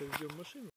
это ждем машину.